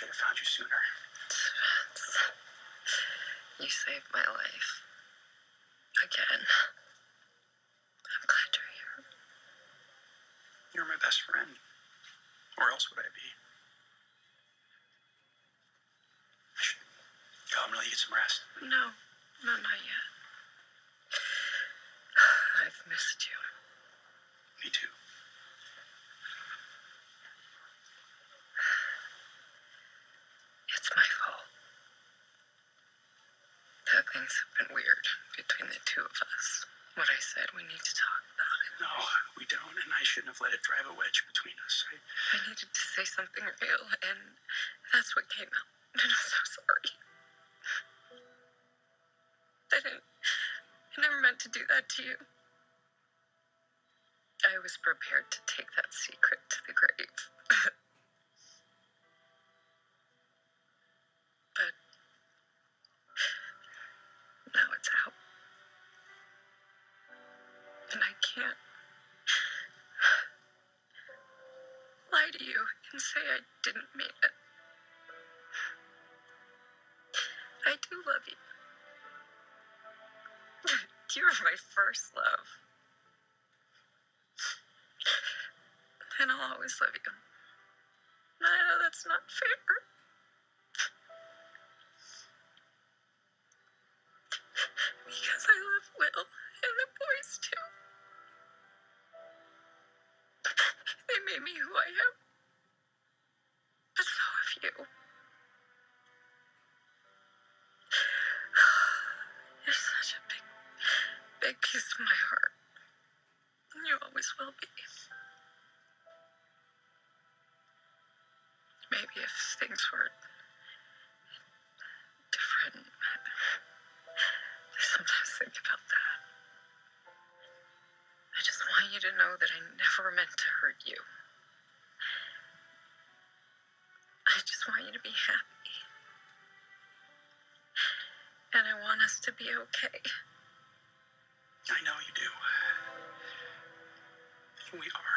should have found you sooner. You saved my life. Again. I'm glad you're here. You're my best friend. Where else would I be? I should go home and let you get some rest. No. No, not yet. I've missed you. Me too. It's my fault. That things have been weird between the two of us. What I said, we need to talk about it. No, we don't, and I shouldn't have let it drive a wedge between us. I needed to say something real, and that's what came out. And I'm so sorry. I never meant to do that to you. I was prepared to take that secret to the grave. But now it's out. And I can't lie to you and say I didn't mean it. I do love you. You were my first love. And I'll always love you. And I know that's not fair. Because I love Will and the boys too. They made me who I am. But so have you. You're such a big piece of my heart. And you always will be. Maybe if things were different, I sometimes think about that. I just want you to know that I never meant to hurt you. I just want you to be happy. And I want us to be okay. I know you do. We are.